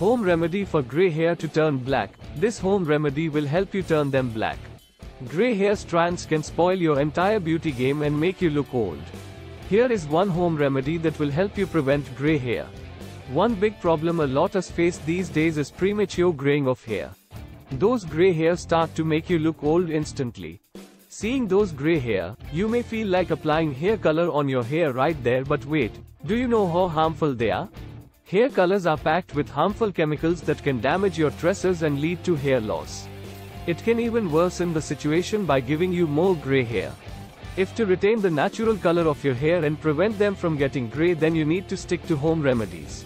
Home remedy for gray hair to turn black. This home remedy will help you turn them black. Gray hair strands can spoil your entire beauty game and make you look old. Here is one home remedy that will help you prevent gray hair. One big problem a lot of us face these days is premature graying of hair. Those gray hairs start to make you look old instantly. Seeing those gray hair, you may feel like applying hair color on your hair right there, but wait, do you know how harmful they are? Hair colors are packed with harmful chemicals that can damage your tresses and lead to hair loss. It can even worsen the situation by giving you more gray hair. If to retain the natural color of your hair and prevent them from getting gray, then you need to stick to home remedies.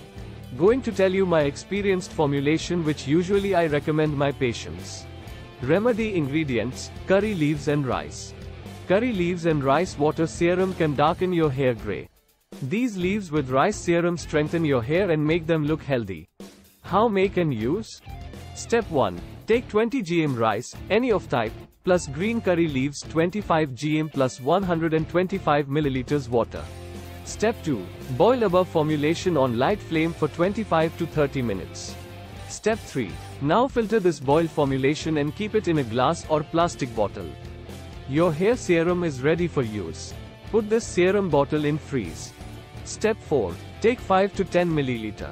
Going to tell you my experienced formulation, which usually I recommend my patients. Remedy ingredients: curry leaves and rice. Curry leaves and rice water serum can darken your hair gray. These leaves with rice serum strengthen your hair and make them look healthy. How make and use? Step 1. Take 20 gm rice, any of type, plus green curry leaves 25 gm plus 125 ml water. Step 2. Boil above formulation on light flame for 25 to 30 minutes. Step 3. Now filter this boiled formulation and keep it in a glass or plastic bottle. Your hair serum is ready for use. Put this serum bottle in freeze. Step 4. Take 5 to 10 ml.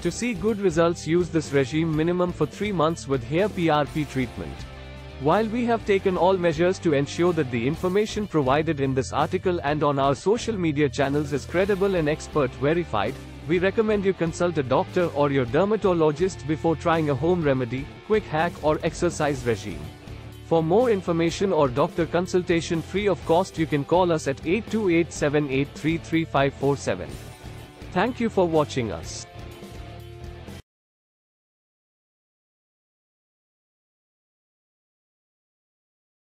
To see good results, use this regime minimum for 3 months with hair PRP treatment. While we have taken all measures to ensure that the information provided in this article and on our social media channels is credible and expert verified, we recommend you consult a doctor or your dermatologist before trying a home remedy, quick hack or exercise regime. For more information or doctor consultation free of cost, you can call us at 828-783-3547. Thank you for watching us.